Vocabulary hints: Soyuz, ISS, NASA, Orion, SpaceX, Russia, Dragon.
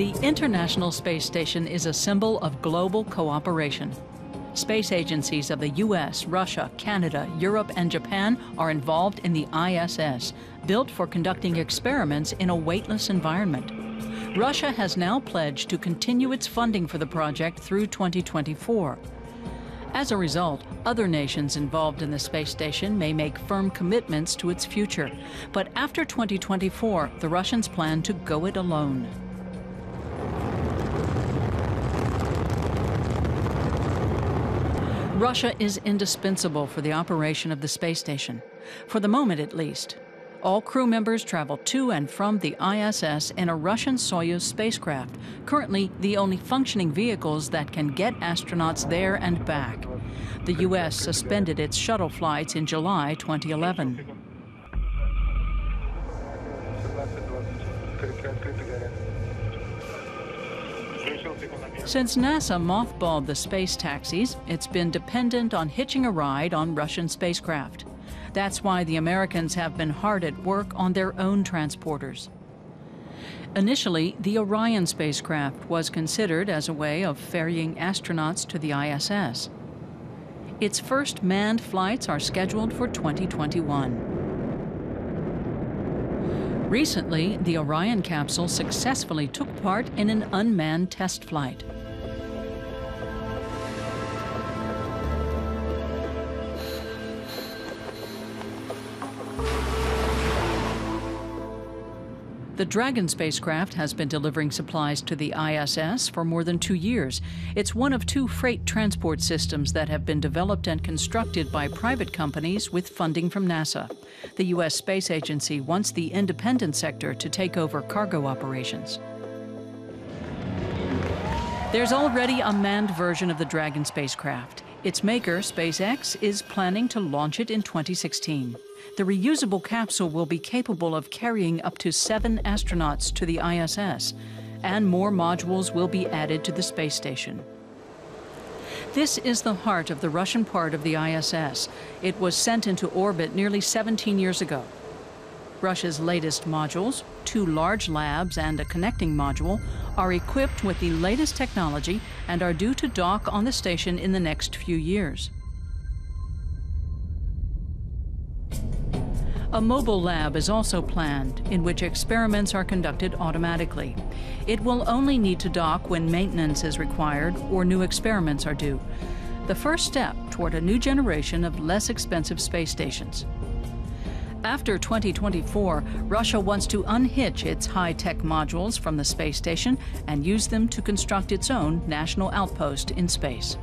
The International Space Station is a symbol of global cooperation. Space agencies of the US, Russia, Canada, Europe, and Japan are involved in the ISS, built for conducting experiments in a weightless environment. Russia has now pledged to continue its funding for the project through 2024. As a result, other nations involved in the space station may make firm commitments to its future. But after 2024, the Russians plan to go it alone. Russia is indispensable for the operation of the space station, for the moment at least. All crew members travel to and from the ISS in a Russian Soyuz spacecraft, currently the only functioning vehicles that can get astronauts there and back. The U.S. suspended its shuttle flights in July 2011. Since NASA mothballed the space taxis, it's been dependent on hitching a ride on Russian spacecraft. That's why the Americans have been hard at work on their own transporters. Initially, the Orion spacecraft was considered as a way of ferrying astronauts to the ISS. Its first manned flights are scheduled for 2021. Recently, the Orion capsule successfully took part in an unmanned test flight. The Dragon spacecraft has been delivering supplies to the ISS for more than 2 years. It's one of 2 freight transport systems that have been developed and constructed by private companies with funding from NASA. The U.S. Space Agency wants the independent sector to take over cargo operations. There's already a manned version of the Dragon spacecraft. Its maker, SpaceX, is planning to launch it in 2016. The reusable capsule will be capable of carrying up to 7 astronauts to the ISS, and more modules will be added to the space station. This is the heart of the Russian part of the ISS. It was sent into orbit nearly 17 years ago. Russia's latest modules, 2 large labs and a connecting module, are equipped with the latest technology and are due to dock on the station in the next few years. A mobile lab is also planned, in which experiments are conducted automatically. It will only need to dock when maintenance is required or new experiments are due. The first step toward a new generation of less expensive space stations. After 2024, Russia wants to unhitch its high-tech modules from the space station and use them to construct its own national outpost in space.